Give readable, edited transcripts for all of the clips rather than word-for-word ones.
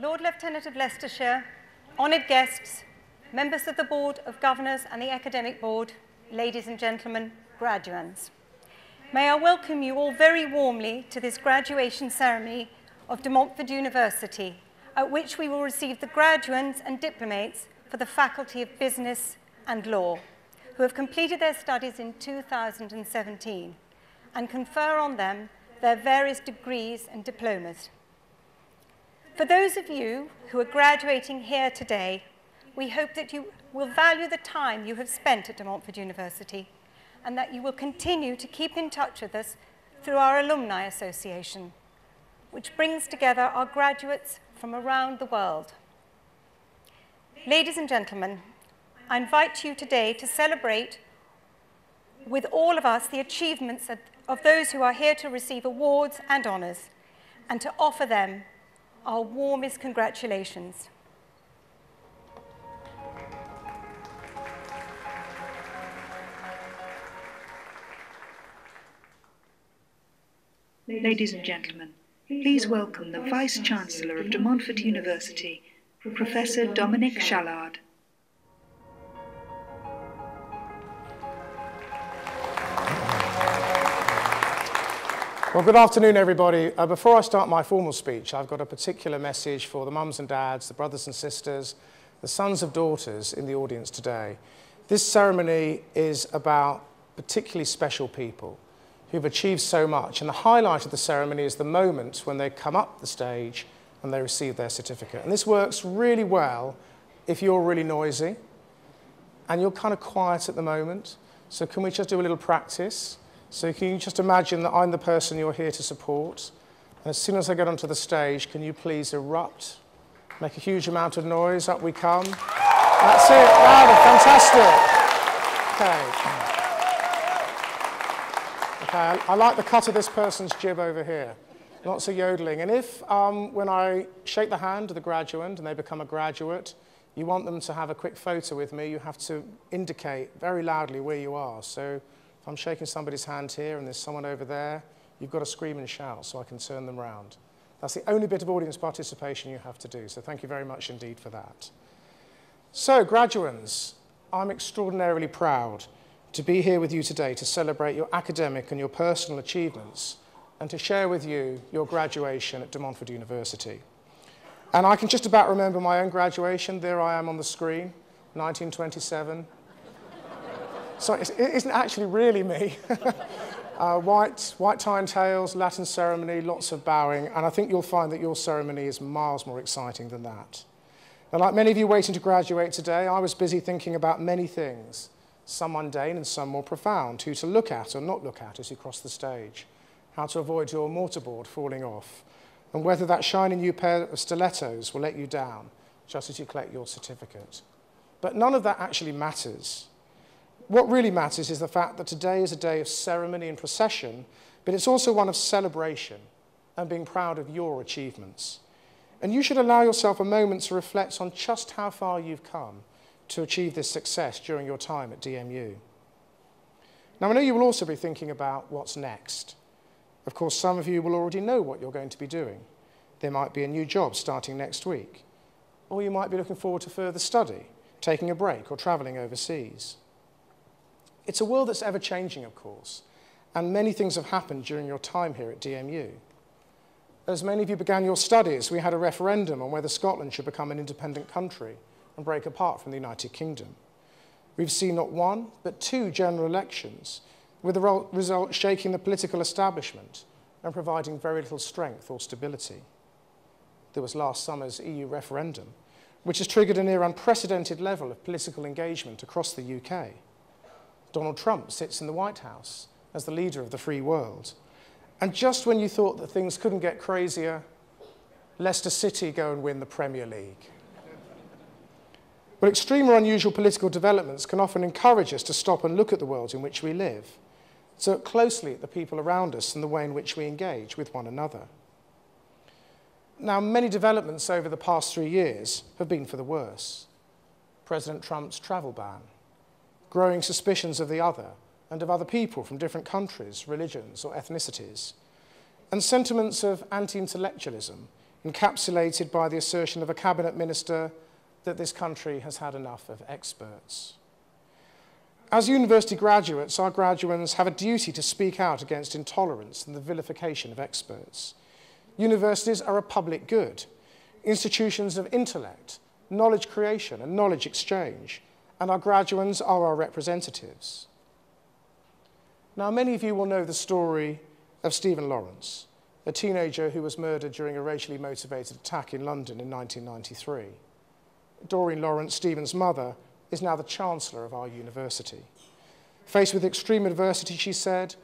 Lord Lieutenant of Leicestershire, honoured guests, members of the Board of Governors and the Academic Board, ladies and gentlemen, graduands. May I welcome you all very warmly to this graduation ceremony of De Montfort University, at which we will receive the graduands and diplomates for the Faculty of Business and Law, who have completed their studies in 2017 and confer on them their various degrees and diplomas. For those of you who are graduating here today, we hope that you will value the time you have spent at De Montfort University and that you will continue to keep in touch with us through our Alumni Association, which brings together our graduates from around the world. Ladies and gentlemen, I invite you today to celebrate with all of us the achievements of those who are here to receive awards and honours, and to offer them our warmest congratulations. Ladies and gentlemen, please welcome the Vice-Chancellor of De Montfort University, Professor Dominic Shellard. Well, good afternoon, everybody. Before I start my formal speech, I've got a particular message for the mums and dads, the brothers and sisters, the sons of daughters in the audience today. This ceremony is about particularly special people who've achieved so much, and the highlight of the ceremony is the moment when they come up the stage and they receive their certificate. And this works really well if you're really noisy and you're kind of quiet at the moment. So can we just do a little practice? So can you just imagine that I'm the person you're here to support? And as soon as I get onto the stage, can you please erupt? Make a huge amount of noise. Up we come. That's it. Wow, fantastic. Okay. Okay, I like the cut of this person's jib over here. Lots of yodeling. And if, when I shake the hand of the graduand and they become a graduate, you want them to have a quick photo with me, you have to indicate very loudly where you are. So I'm shaking somebody's hand here and there's someone over there, you've got to scream and shout so I can turn them round. That's the only bit of audience participation you have to do, so thank you very much indeed for that. So, graduands, I'm extraordinarily proud to be here with you today to celebrate your academic and your personal achievements and to share with you your graduation at De Montfort University. And I can just about remember my own graduation. There I am on the screen, 1927. So it isn't actually really me. White tie and tails, Latin ceremony, lots of bowing, and I think you'll find that your ceremony is miles more exciting than that. Now, like many of you waiting to graduate today, I was busy thinking about many things, some mundane and some more profound, who to look at or not look at as you cross the stage, how to avoid your mortarboard falling off, and whether that shiny new pair of stilettos will let you down just as you collect your certificate. But none of that actually matters. What really matters is the fact that today is a day of ceremony and procession, but it's also one of celebration and being proud of your achievements. And you should allow yourself a moment to reflect on just how far you've come to achieve this success during your time at DMU. Now, I know you will also be thinking about what's next. Of course, some of you will already know what you're going to be doing. There might be a new job starting next week, or you might be looking forward to further study, taking a break, or travelling overseas. It's a world that's ever-changing, of course, and many things have happened during your time here at DMU. As many of you began your studies, we had a referendum on whether Scotland should become an independent country and break apart from the United Kingdom. We've seen not one, but two general elections, with the result shaking the political establishment and providing very little strength or stability. There was last summer's EU referendum, which has triggered a near unprecedented level of political engagement across the UK. Donald Trump sits in the White House as the leader of the free world. And just when you thought that things couldn't get crazier, Leicester City go and win the Premier League. But extreme or unusual political developments can often encourage us to stop and look at the world in which we live, to look closely at the people around us and the way in which we engage with one another. Now, many developments over the past 3 years have been for the worse. President Trump's travel ban, growing suspicions of the other and of other people from different countries, religions or ethnicities, and sentiments of anti-intellectualism encapsulated by the assertion of a cabinet minister that this country has had enough of experts. As university graduates, our graduands have a duty to speak out against intolerance and the vilification of experts. Universities are a public good, institutions of intellect, knowledge creation and knowledge exchange, and our graduands are our representatives. Now, many of you will know the story of Stephen Lawrence, a teenager who was murdered during a racially motivated attack in London in 1993. Doreen Lawrence, Stephen's mother, is now the Chancellor of our university. Faced with extreme adversity, she said,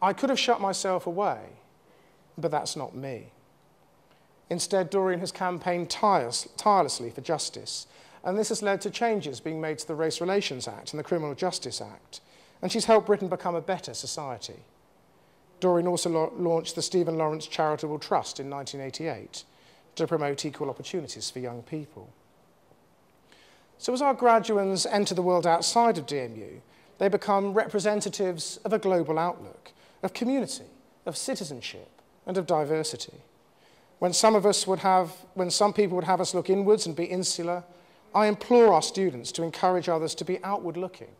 "I could have shut myself away, but that's not me." Instead, Doreen has campaigned tirelessly for justice, and this has led to changes being made to the Race Relations Act and the Criminal Justice Act, and she's helped Britain become a better society. Doreen also launched the Stephen Lawrence Charitable Trust in 1988 to promote equal opportunities for young people. So as our graduands enter the world outside of DMU, they become representatives of a global outlook, of community, of citizenship, and of diversity. When some people would have us look inwards and be insular, I implore our students to encourage others to be outward-looking,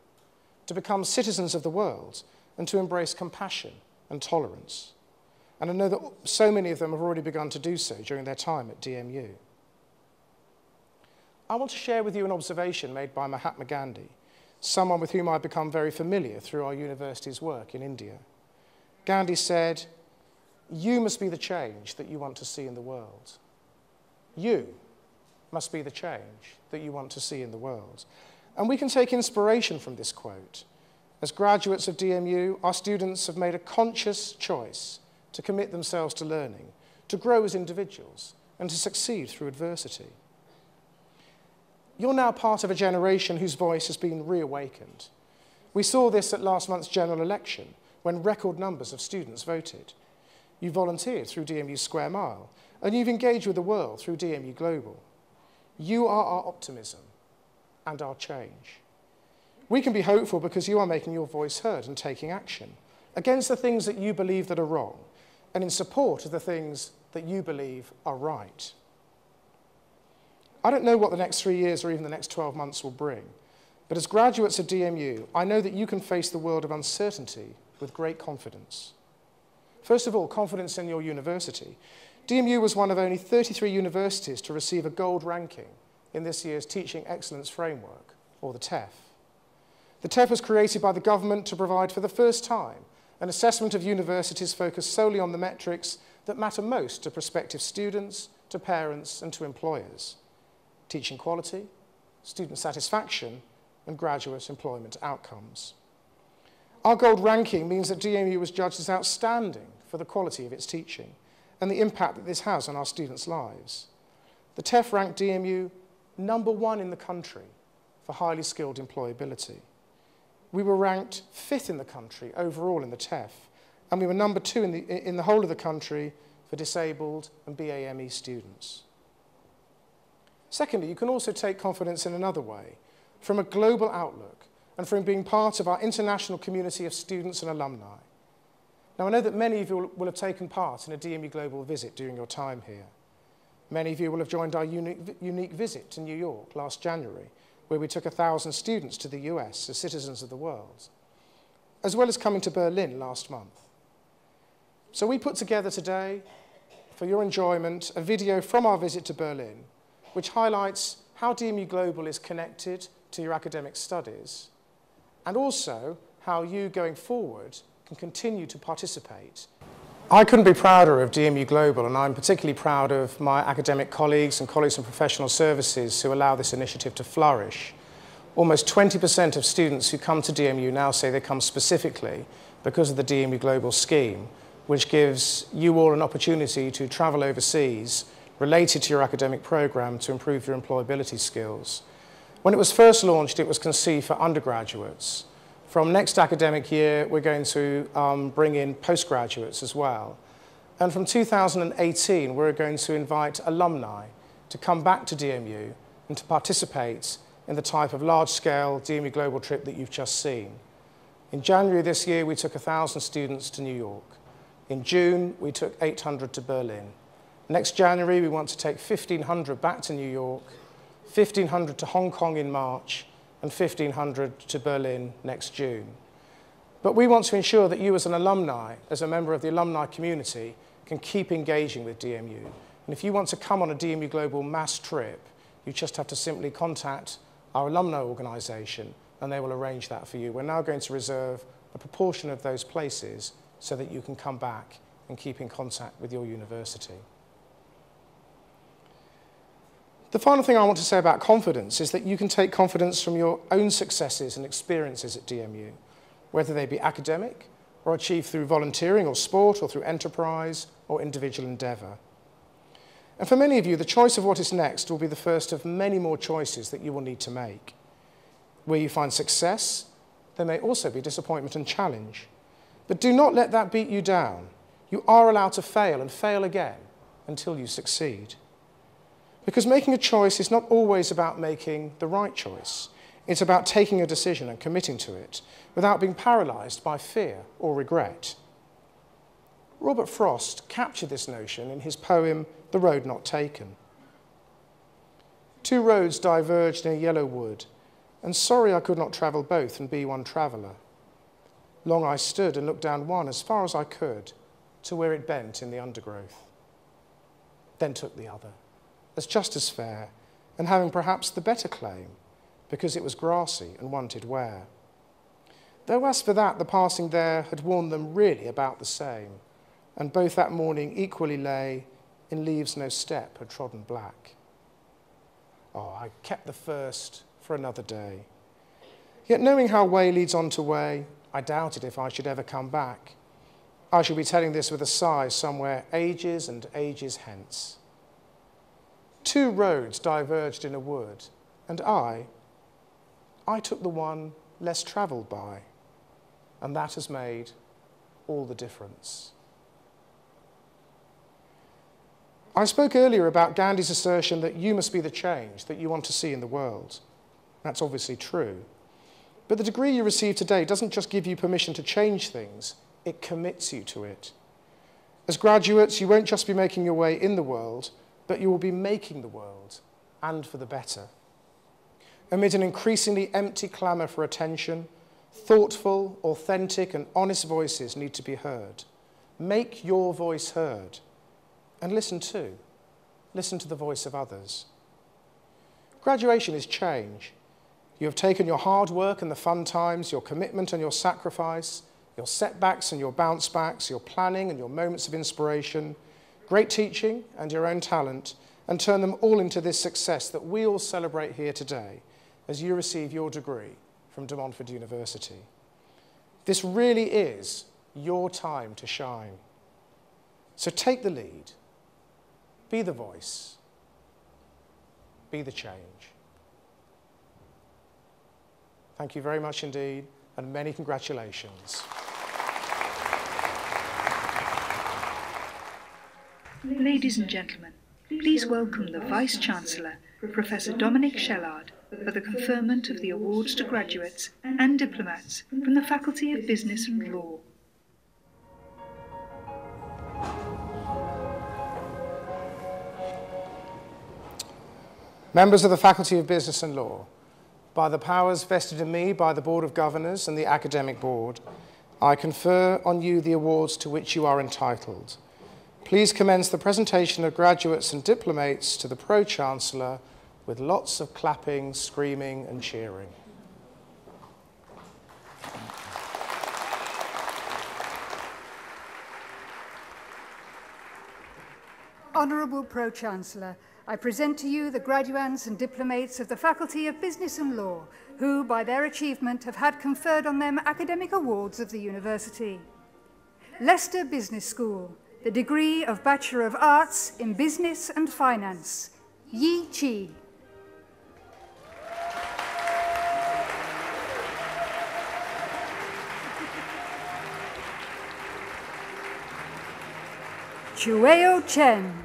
to become citizens of the world, and to embrace compassion and tolerance. And I know that so many of them have already begun to do so during their time at DMU. I want to share with you an observation made by Mahatma Gandhi, someone with whom I've become very familiar through our university's work in India. Gandhi said, "You must be the change that you want to see in the world." You must be the change that you want to see in the world. And we can take inspiration from this quote. As graduates of DMU, our students have made a conscious choice to commit themselves to learning, to grow as individuals, and to succeed through adversity. You're now part of a generation whose voice has been reawakened. We saw this at last month's general election, when record numbers of students voted. You volunteered through DMU Square Mile, and you've engaged with the world through DMU Global. You are our optimism and our change. We can be hopeful because you are making your voice heard and taking action against the things that you believe that are wrong, and in support of the things that you believe are right. I don't know what the next 3 years or even the next 12 months will bring, but as graduates of DMU, I know that you can face the world of uncertainty with great confidence. First of all, confidence in your university. DMU was one of only 33 universities to receive a gold ranking in this year's Teaching Excellence Framework, or the TEF. The TEF was created by the government to provide for the first time an assessment of universities focused solely on the metrics that matter most to prospective students, to parents, and to employers: teaching quality, student satisfaction, and graduate employment outcomes. Our gold ranking means that DMU was judged as outstanding for the quality of its teaching and the impact that this has on our students' lives. The TEF ranked DMU #1 in the country for highly skilled employability. We were ranked 5th in the country overall in the TEF, and we were #2 in the whole of the country for disabled and BAME students. Secondly, you can also take confidence in another way, from a global outlook and from being part of our international community of students and alumni. Now, I know that many of you will have taken part in a DMU Global visit during your time here. Many of you will have joined our unique visit to New York last January, where we took 1,000 students to the US as citizens of the world, as well as coming to Berlin last month. So we put together today, for your enjoyment, a video from our visit to Berlin, which highlights how DMU Global is connected to your academic studies, and also how you, going forward, can continue to participate. I couldn't be prouder of DMU Global, and I'm particularly proud of my academic colleagues and colleagues from professional services who allow this initiative to flourish. Almost 20% of students who come to DMU now say they come specifically because of the DMU Global scheme, which gives you all an opportunity to travel overseas related to your academic programme to improve your employability skills. When it was first launched, it was conceived for undergraduates. From next academic year, we're going to bring in postgraduates as well. And from 2018, we're going to invite alumni to come back to DMU and to participate in the type of large-scale DMU Global trip that you've just seen. In January this year, we took 1,000 students to New York. In June, we took 800 to Berlin. Next January, we want to take 1,500 back to New York, 1,500 to Hong Kong in March, and 1,500 to Berlin next June. But we want to ensure that you as an alumni, as a member of the alumni community, can keep engaging with DMU. And if you want to come on a DMU Global mass trip, you just have to simply contact our alumni organisation and they will arrange that for you. We're now going to reserve a proportion of those places so that you can come back and keep in contact with your university. The final thing I want to say about confidence is that you can take confidence from your own successes and experiences at DMU, whether they be academic or achieved through volunteering or sport or through enterprise or individual endeavour. And for many of you, the choice of what is next will be the first of many more choices that you will need to make. Where you find success, there may also be disappointment and challenge. But do not let that beat you down. You are allowed to fail and fail again until you succeed. Because making a choice is not always about making the right choice. It's about taking a decision and committing to it without being paralysed by fear or regret. Robert Frost captured this notion in his poem, The Road Not Taken. Two roads diverged in a yellow wood, and sorry I could not travel both and be one traveller. Long I stood and looked down one as far as I could to where it bent in the undergrowth. Then took the other, as just as fair, and having perhaps the better claim, because it was grassy and wanted wear. Though as for that, the passing there had warned them really about the same, and both that morning equally lay in leaves no step had trodden black. Oh, I kept the first for another day. Yet knowing how way leads on to way, I doubted if I should ever come back. I shall be telling this with a sigh somewhere ages and ages hence. Two roads diverged in a wood, and I took the one less travelled by, and that has made all the difference. I spoke earlier about Gandhi's assertion that you must be the change that you want to see in the world. That's obviously true. But the degree you receive today doesn't just give you permission to change things, it commits you to it. As graduates, you won't just be making your way in the world, but you will be making the world, and for the better. Amid an increasingly empty clamour for attention, thoughtful, authentic and honest voices need to be heard. Make your voice heard and listen too. Listen to the voice of others. Graduation is change. You have taken your hard work and the fun times, your commitment and your sacrifice, your setbacks and your bounce backs, your planning and your moments of inspiration, great teaching and your own talent, and turned them all into this success that we all celebrate here today as you receive your degree from De Montfort University. This really is your time to shine. So take the lead, be the voice, be the change. Thank you very much indeed, and many congratulations. Ladies and gentlemen, please welcome the Vice-Chancellor, Professor Dominic Shellard, for the conferment of the awards to graduates and diplomats from the Faculty of Business and Law. Members of the Faculty of Business and Law, by the powers vested in me by the Board of Governors and the Academic Board, I confer on you the awards to which you are entitled. Please commence the presentation of graduates and diplomates to the Pro-Chancellor with lots of clapping, screaming and cheering. Honourable Pro-Chancellor, I present to you the graduands and diplomates of the Faculty of Business and Law, who by their achievement have had conferred on them academic awards of the University. Leicester Business School, the degree of Bachelor of Arts in Business and Finance, Yi Chi. Chueo Chen.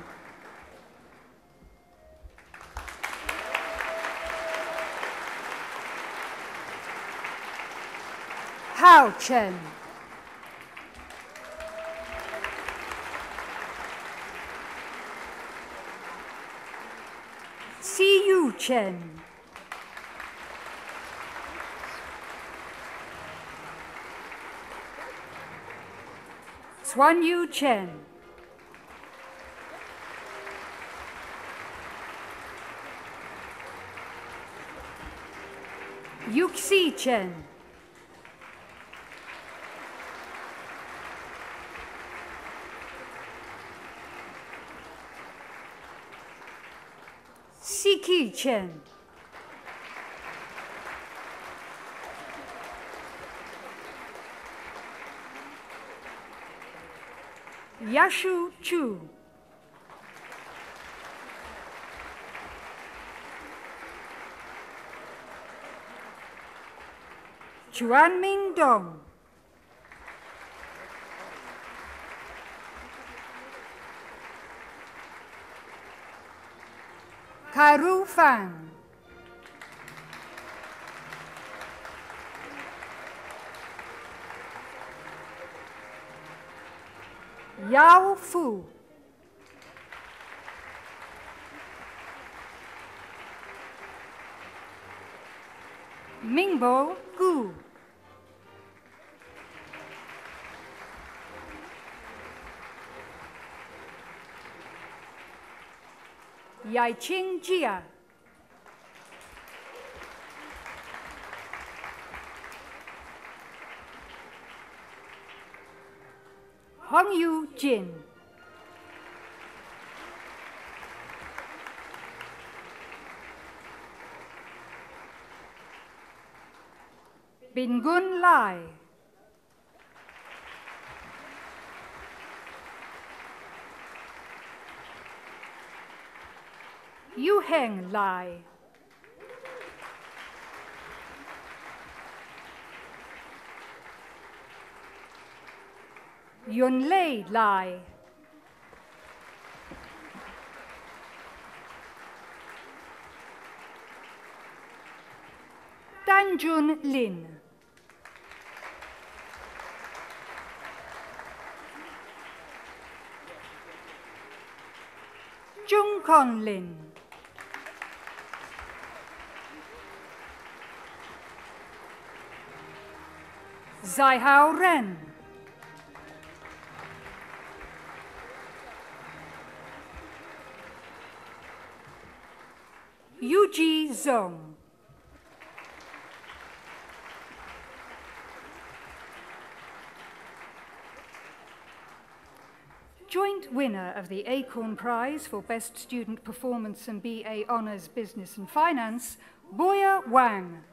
Hao Chen. See you, Chen. Swan Yu Chen. Yuxi Chen. Siki Chen. Yashu Chu. Chuanming Dong. Karu Fang. Yao Fu. Mingbo Gu. Yaiqing Jia. Hongyu Jin. Bingun Lai. Yuheng Lai. Yunlei Lai. Danjun Lin. Jungkong Lin. Zaihao Ren. Yuji Zong. Joint winner of the Acorn Prize for Best Student Performance and BA Honours Business and Finance, Boya Wang.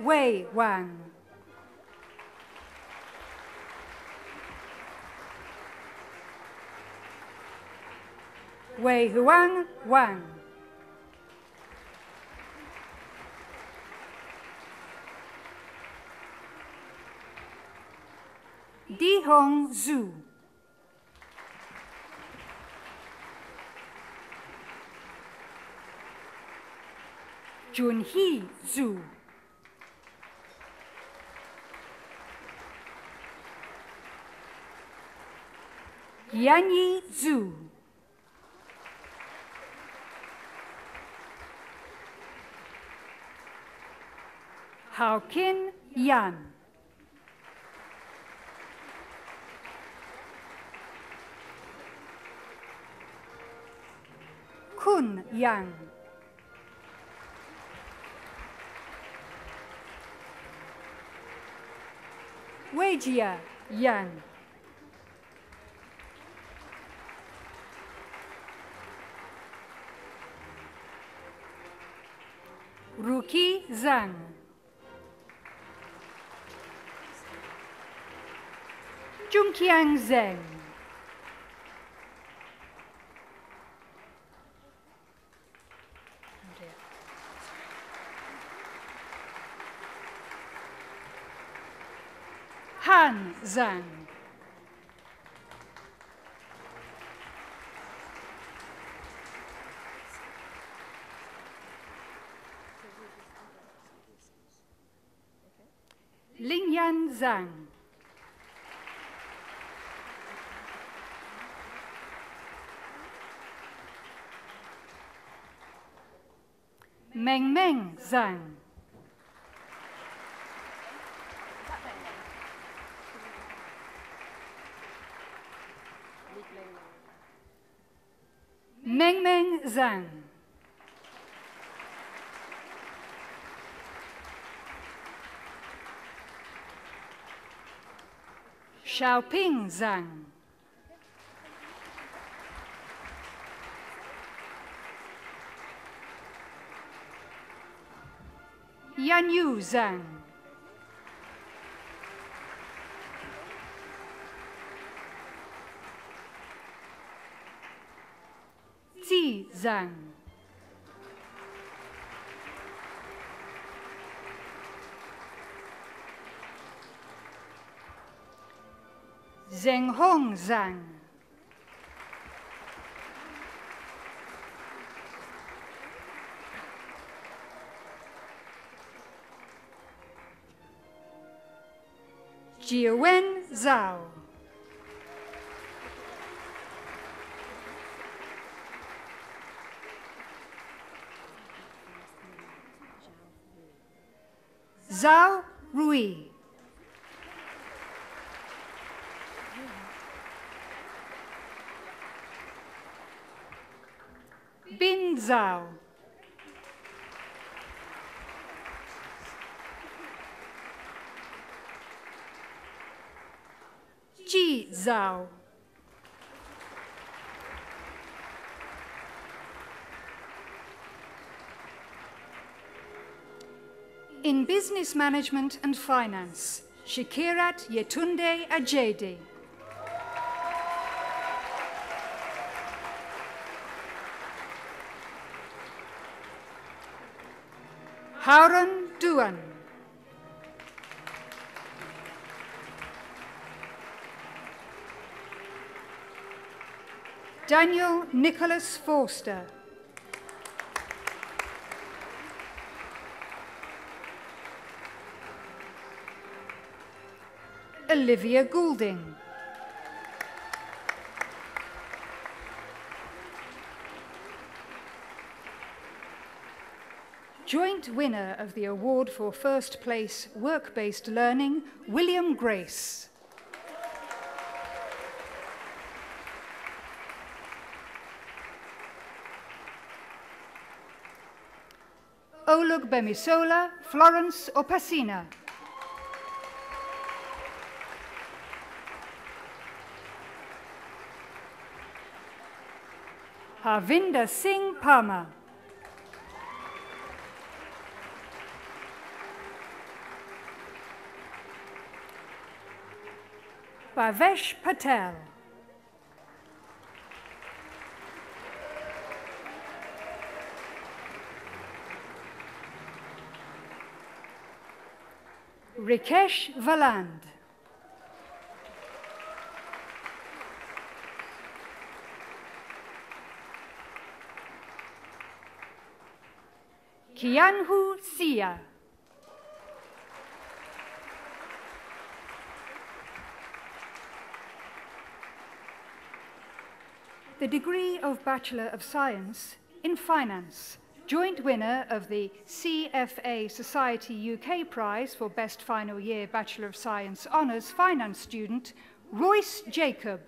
Wei Wang. Wei Huang Wang. Di Hong Zhu. Junhe Zhu. Yanyi Zhu. Haoqin Yan. Kun Yang. Weijia Yang. Ruqi Zhang. Junqiang Zeng. Han Zhang. Lingyan Zhang. Mengmeng Zhang. Mengmeng Zhang. Xiaoping Zhang. Yanyu Zhang. Zi Zhang. Zhenghong Zhang. Jiwen Zhao. Zhao Rui. Bin Zhao. Ji Zhao. In business management and finance, Shikirat Yetunde Ajedi. Harun Duan. Daniel Nicholas Forster. Olivia Goulding. Joint winner of the award for first place work-based learning, William Grace. Olugbemisola Florence Opasina. Harvinder Singh Parma. Bhavesh Patel. Rikesh Valand. Kianhu Sia. The degree of Bachelor of Science in Finance, joint winner of the CFA Society UK Prize for Best Final Year Bachelor of Science Honours Finance Student, Royce Jacob.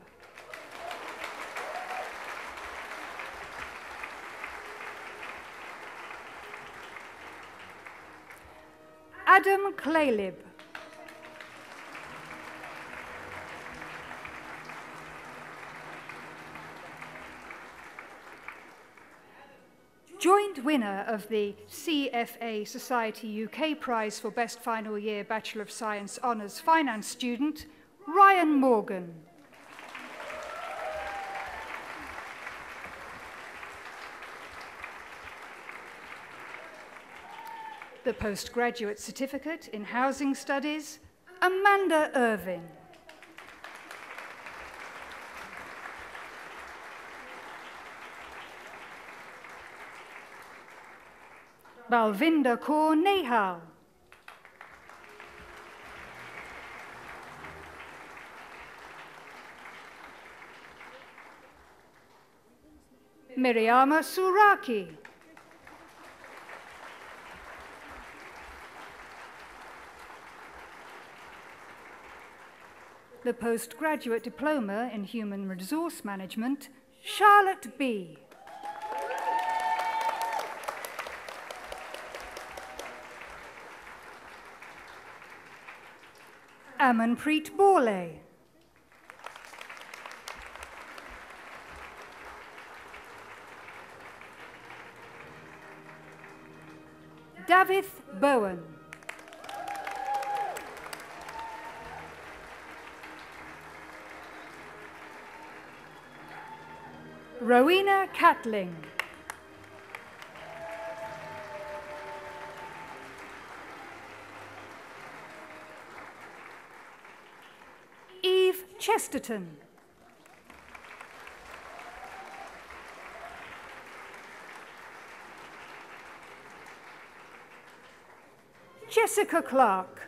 Adam Claylib. Joint winner of the CFA Society UK Prize for Best Final Year Bachelor of Science Honours Finance Student, Ryan Morgan. The Postgraduate Certificate in Housing Studies, Amanda Irving. Balvinder Kaur Nehal. Miriama Suraki. the Postgraduate Diploma in Human Resource Management, Charlotte B. Amanpreet Borlay. Davith Bowen. Rowena Catling. Eve Chesterton. Jessica Clark.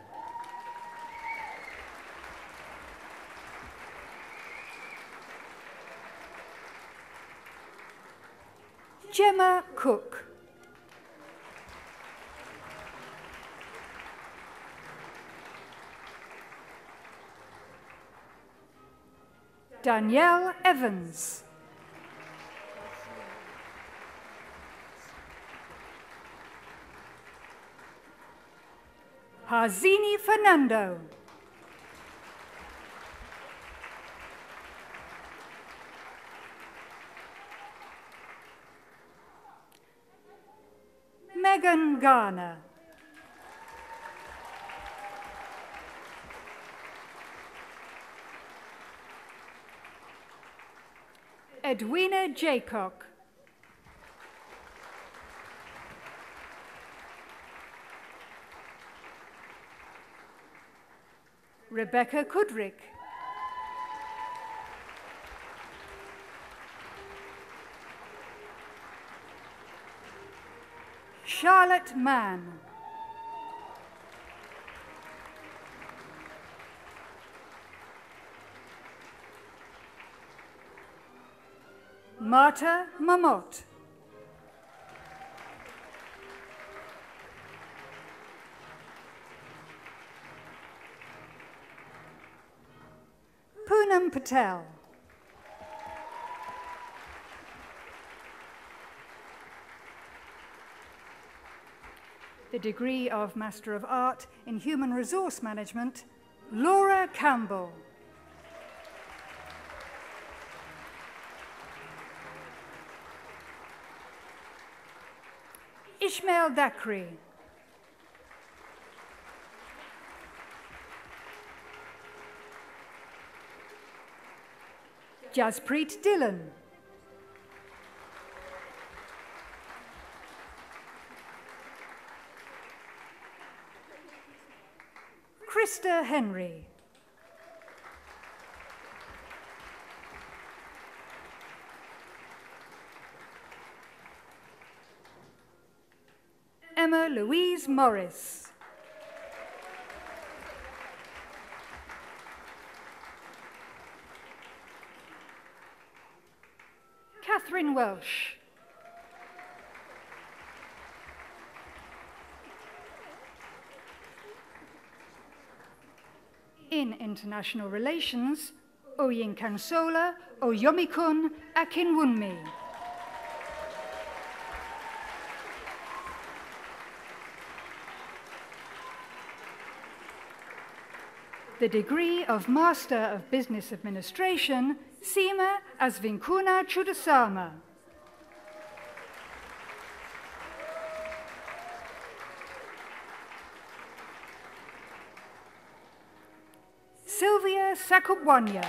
Gemma Cook. Danielle Evans. Harzini Fernando. Megan Garner. Edwina Jaycock. Rebecca Kudrick. Charlotte Mann. Marta Mamot. Poonam Patel. The degree of Master of Art in Human Resource Management, Laura Campbell. Ishmael Dakri. Jaspreet Dillon. Krista Henry. Emma Louise Morris. Catherine Welsh. In International Relations, Oyinkansola Oyomikun Akinwunmi. The degree of Master of Business Administration, Seema Asvinkuna Chudasama. Sylvia Sakubwanya.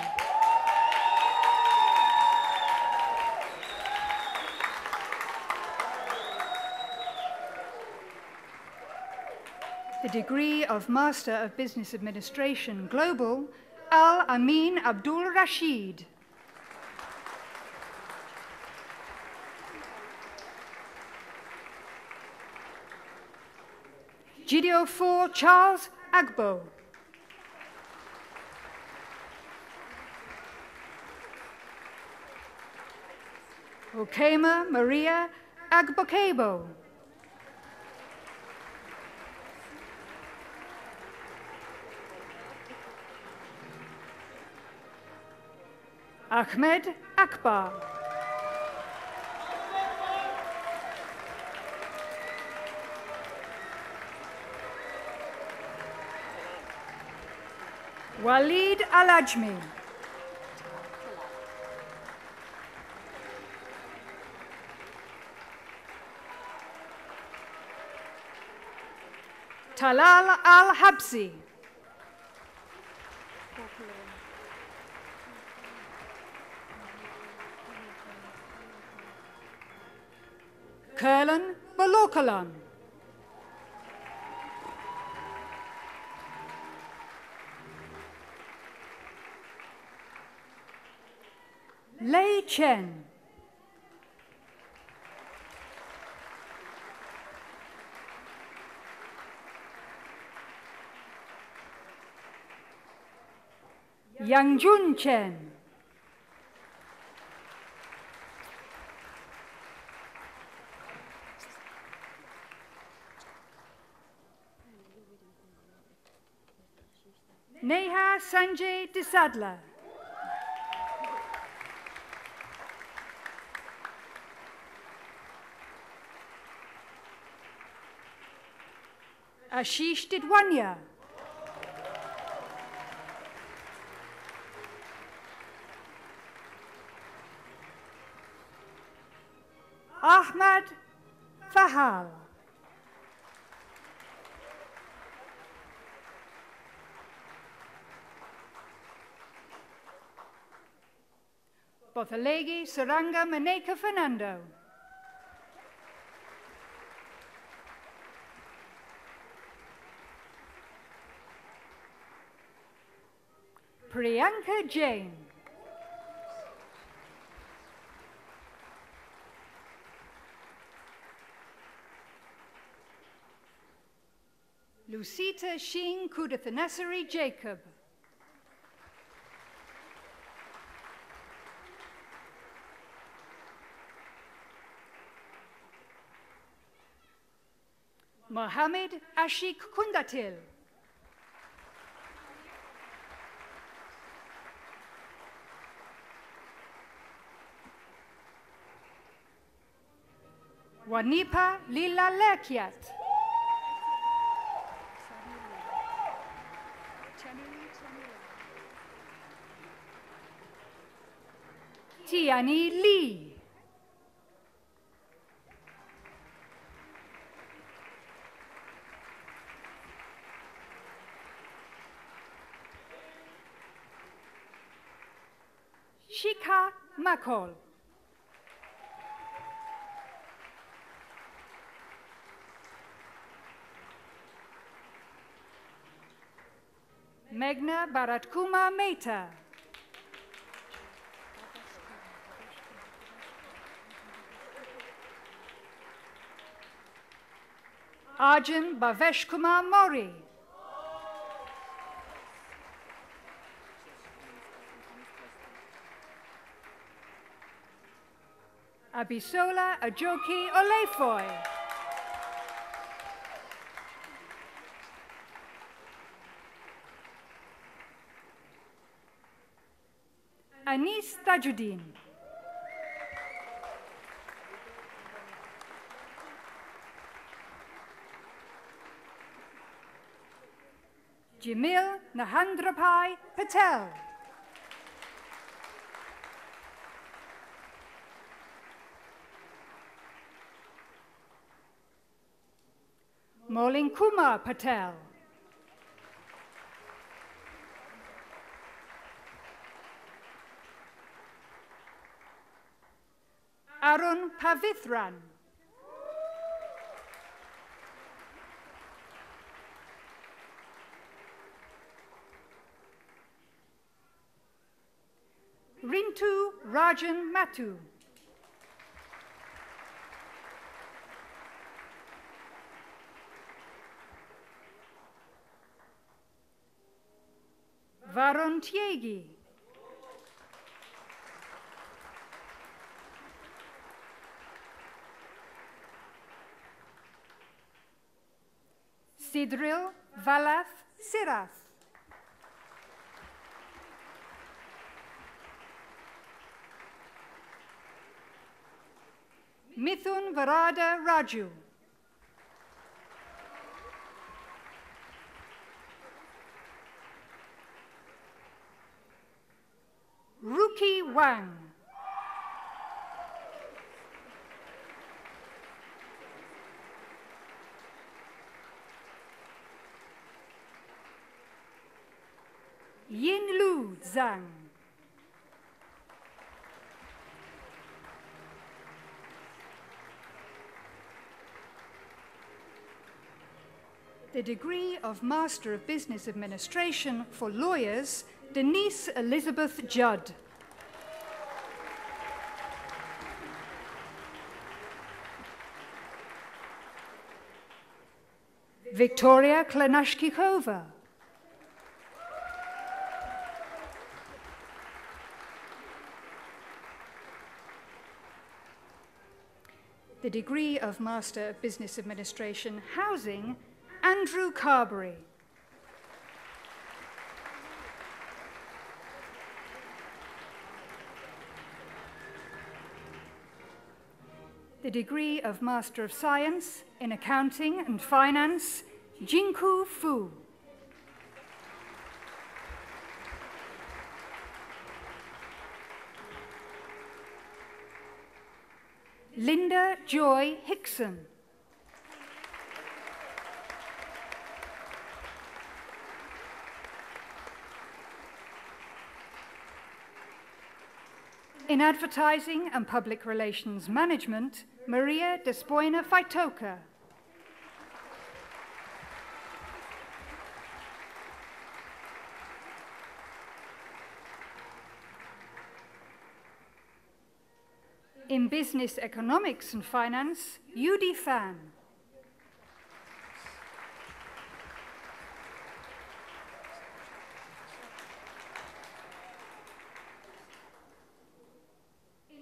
The degree of Master of Business Administration Global, Al Amin Abdul Rashid. Gideofor Charles Agbo. Okema Maria Agbokebo. Ahmed Akbar. Waleed Alajmi. Talal Al-Habsi. Kerlan Balokalan. Lei Chen. Yangjun Chen. Neha Sanjay Desadla. Ashish Didwanya. Ahmad Fahal. Bothalegi Saranga Maneka Fernando. Priyanka Jain. Lucita Sheen Kudathanasari Jacob. Mohammed Ashik Kundatil. Wanipa Lila Lekiat. Tiani Lee. Shika Makol. Meghna Bharatkumar Mehta. Arjun Bhaveshkumar Mori. Abisola Ajoki Olefoy. Anis Tajuddin. Jamil Nahendrabhai Patel. Molin Kumar Patel. Arun Pavithran. Rintu Rajan Mattu. Varun Tyagi. Sidril Valath Sirath. Mithun Varada Raju. Ruki Wang. Yinlu Zhang. The degree of Master of Business Administration for lawyers, Denise Elizabeth Judd. Victoria Klanashkikova. The degree of Master of Business Administration Housing, Andrew Carberry. The degree of Master of Science in Accounting and Finance, Jinku Fu. Linda Joy Hickson. In Advertising and Public Relations Management, Maria Despoina Faitoka. In Business Economics and Finance, Yudi Fan.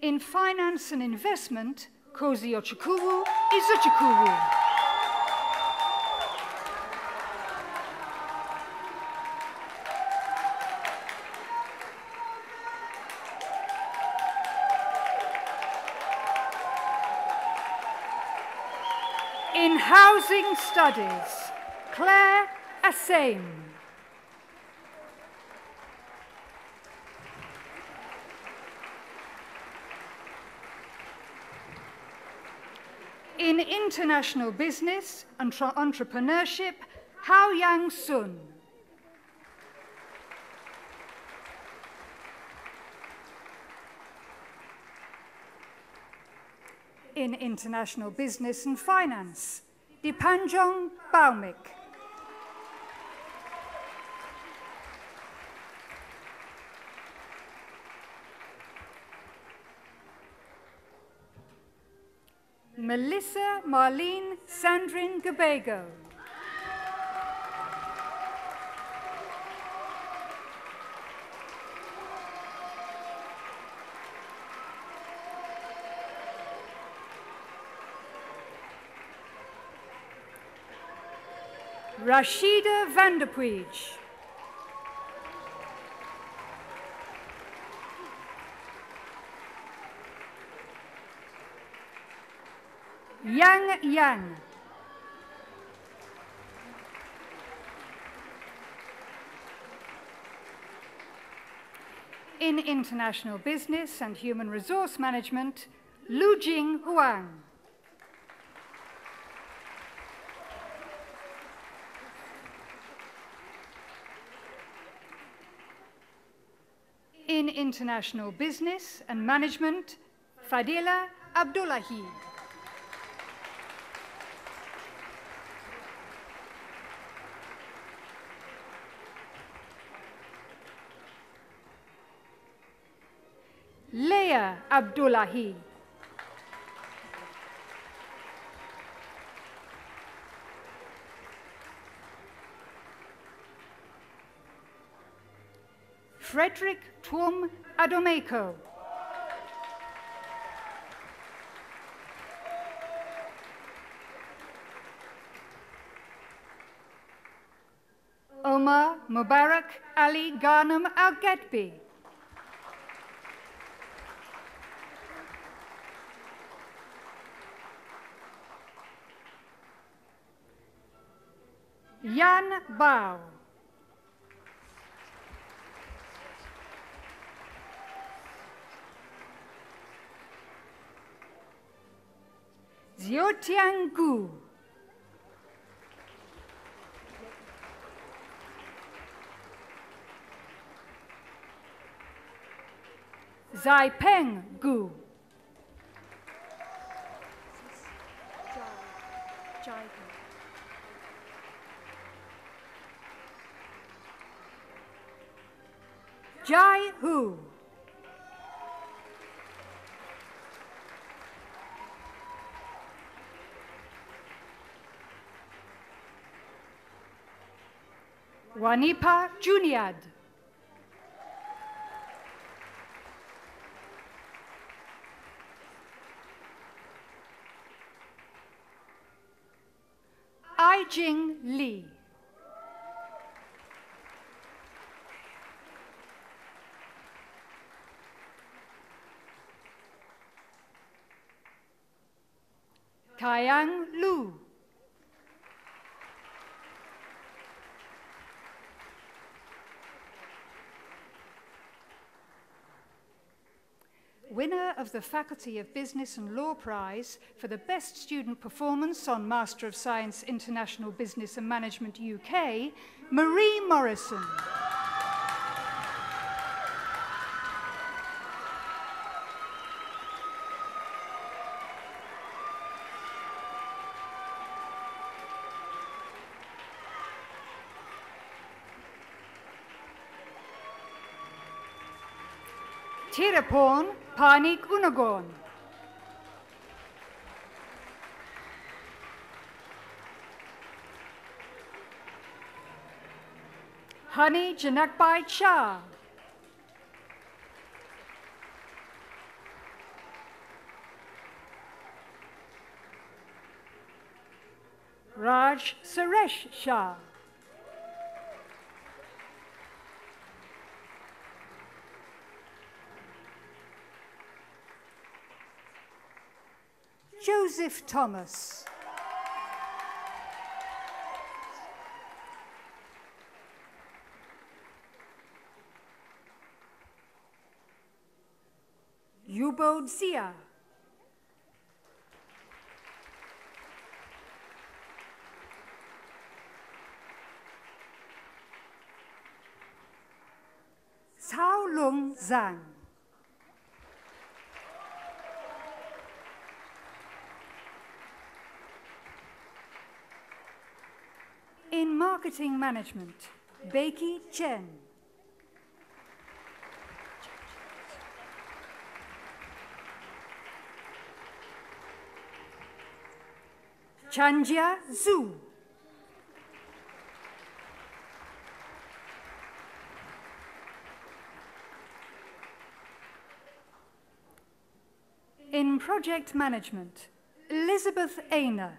In Finance and Investment, Kozi Ochukwu Izuchukwu. In Housing Studies, Claire Assane. In International Business and Entrepreneurship, Haoyang Sun. In International Business and Finance, Dipanjong Baumik. Melissa Marlene Sandrin Gabego. Rashida Vanderpuij. Yang Yang. In International Business and Human Resource Management, Lu Jing Huang. In International Business and Management, Fadila Abdullahi. Leah Abdullahi. Frederick Twum Adomeko. Omar Mubarak Ali Ghanem Al-Gadbi. Yan Bao. Xiu Tian Gu. Zaipeng Gu. Jai Hu. Wanipa Juniad. Aijing Li. Kaiang Lu. Winner of the Faculty of Business and Law Prize for the Best Student Performance on Master of Science International Business and Management UK, Marie Morrison. Tirupon Pani Gunagon. Honey Janakbai Cha. Raj Suresh Shah. Joseph Thomas. Yubod Zia. Cao Lung Zhang. In Marketing Management, Becky Chen. Chanjia Zhu. In Project Management, Elizabeth Ainer.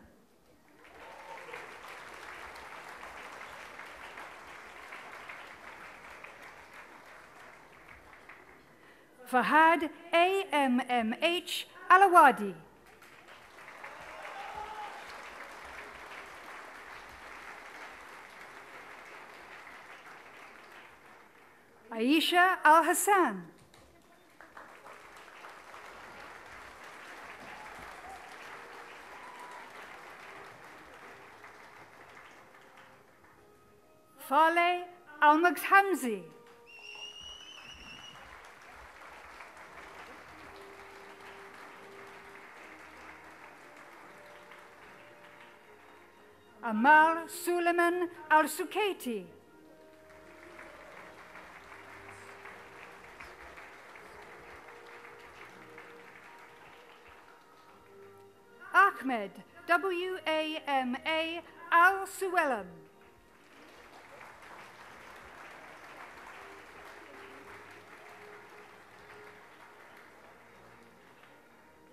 Fahad AMMH Alawadi. Aisha Al Hassan. Faleh Al-Maghhamzi. Amal Suleiman Al-Sukaiti. Ahmed Wama Al-Suwelam.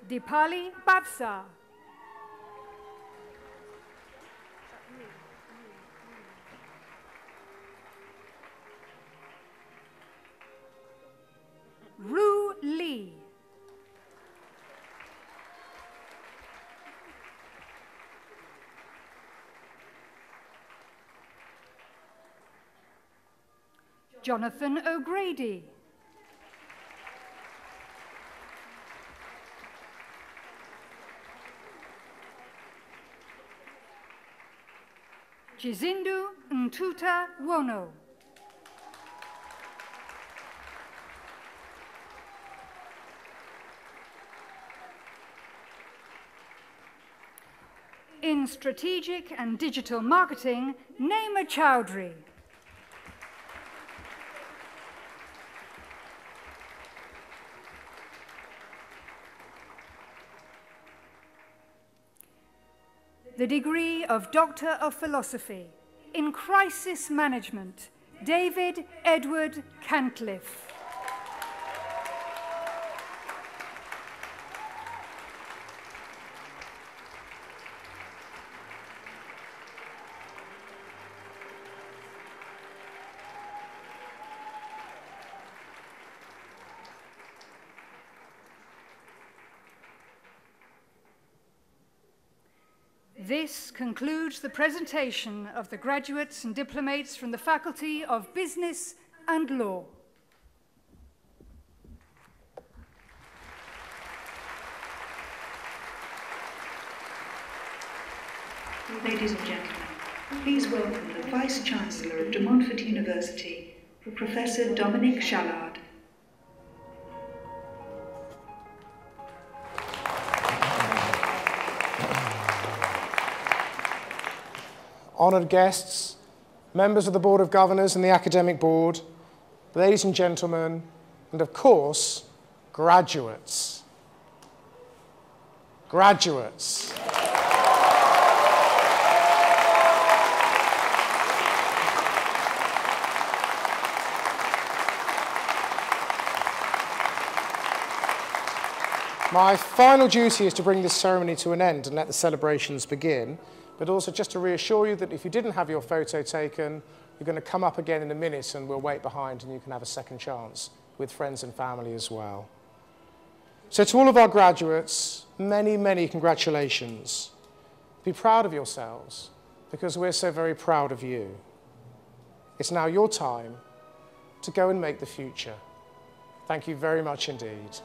Dipali Babsa. Ru Lee. Jonathan O'Grady. Chizindu Ntuta Wono. In Strategic and Digital Marketing, Naima Chowdhury. The degree of Doctor of Philosophy in Crisis Management, David Edward Cantliff. This concludes the presentation of the graduates and diplomates from the Faculty of Business and Law. Ladies and gentlemen, please welcome the Vice-Chancellor of De Montfort University, Professor Dominic Shellard. Honoured guests, members of the Board of Governors and the Academic Board, ladies and gentlemen, and of course, graduates. Graduates. My final duty is to bring this ceremony to an end and let the celebrations begin. But also just to reassure you that if you didn't have your photo taken, you're going to come up again in a minute and we'll wait behind and you can have a second chance with friends and family as well. So to all of our graduates, many, many congratulations. Be proud of yourselves because we're so very proud of you. It's now your time to go and make the future. Thank you very much indeed.